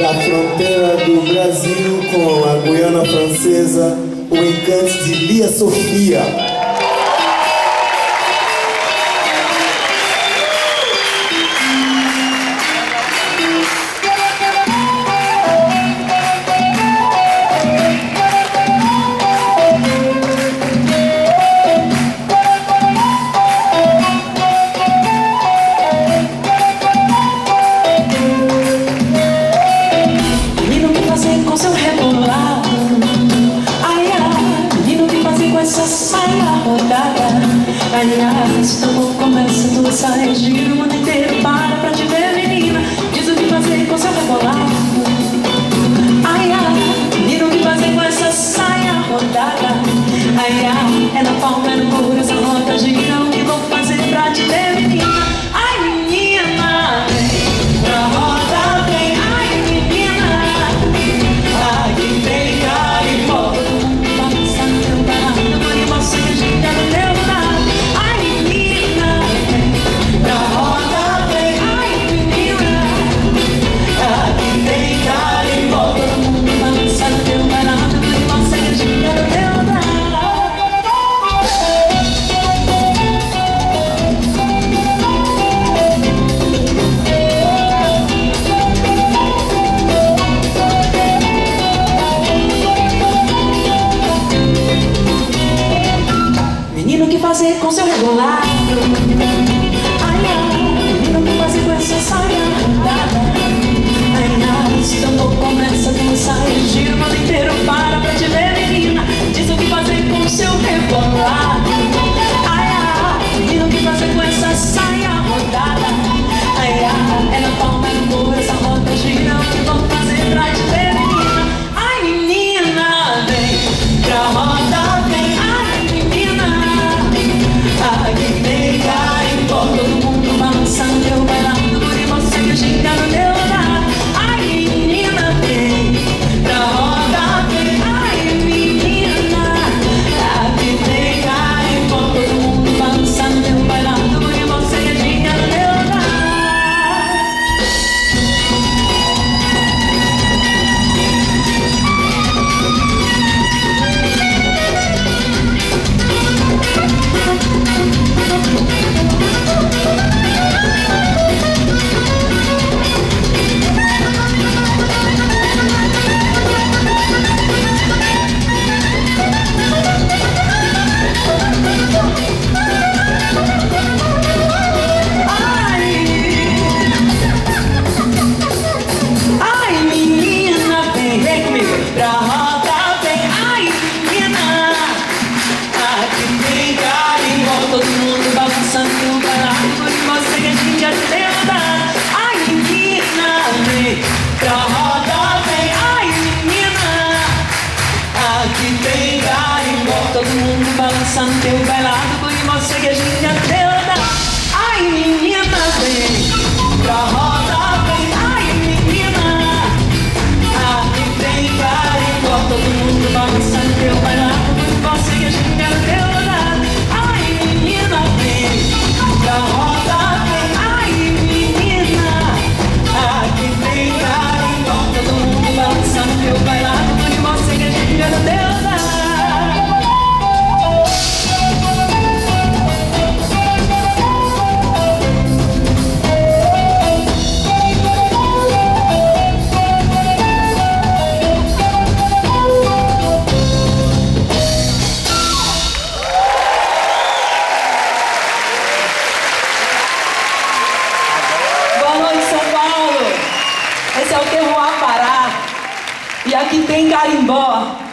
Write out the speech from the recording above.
Da fronteira do Brasil com a Guiana Francesa, o encanto de Lia Sophia. Aliás, tão pouco conversa, tu sai, gira o mundo inteiro, para pra te ver, menina. Diz o que fazer com seu rebolado. Ai, ai, menina, o que fazer com essa saia rodada? Ai, ai, é na palma, é no couro, essa roda gira. O que vou fazer pra te ver, menina? Ai, menina, vem pra roda, vem. Ai, menina, aqui tem Carimbó. Todo mundo balança no teu barraco, eu vou lhe mostrar gira no teu barraco. Fazer com seu rebolado. Ai, ai, menina, o que fazer com essa saia rodada? Ai, ai, se tão pouco começa, tu sai, gira o mundo inteiro, para pra te ver, menina. Diz o que fazer com seu rebolado. Ai, ai, menina, o que fazer com essa saia rodada? Ai, ai, é na palma, é no couro, essa roda gira. O que vou fazer pra te ver, menina? Ai, menina, vem pra roda, vem. Aqui tem Carimbó, todo mundo balançando, eu bailando por você que gira no teu lugar. Ai, menina, vem pra roda, vem. Ai, menina, aqui tem Carimbó, todo mundo balançando, eu bailando por você que gira no teu balançando teu bailado, por você que a gente até dá. Ai, menina, vem pra roda, vem. Ai, menina, aqui tem Carimbó, todo mundo balançando teu bailado, por você que a gente até dá. Ai, menina, vem pra roda, vem. Ai, menina, aqui tem Carimbó, todo mundo balançando teu bailado, por você que a gente até dá. Esse é o terroir Pará. E aqui tem Carimbó.